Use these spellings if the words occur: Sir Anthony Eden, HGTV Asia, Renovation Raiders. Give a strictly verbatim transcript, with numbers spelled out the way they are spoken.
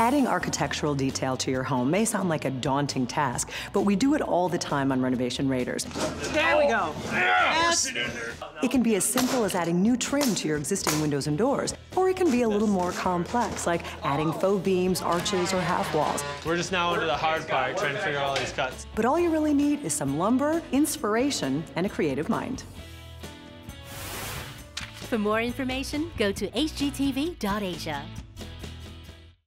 Adding architectural detail to your home may sound like a daunting task, but we do it all the time on Renovation Raiders. There we go. Yes. It can be as simple as adding new trim to your existing windows and doors, or it can be a little more complex, like adding faux beams, arches, or half walls. We're just now into the hard part, trying to figure out all these cuts. But all you really need is some lumber, inspiration, and a creative mind. For more information, go to H G T V dot Asia.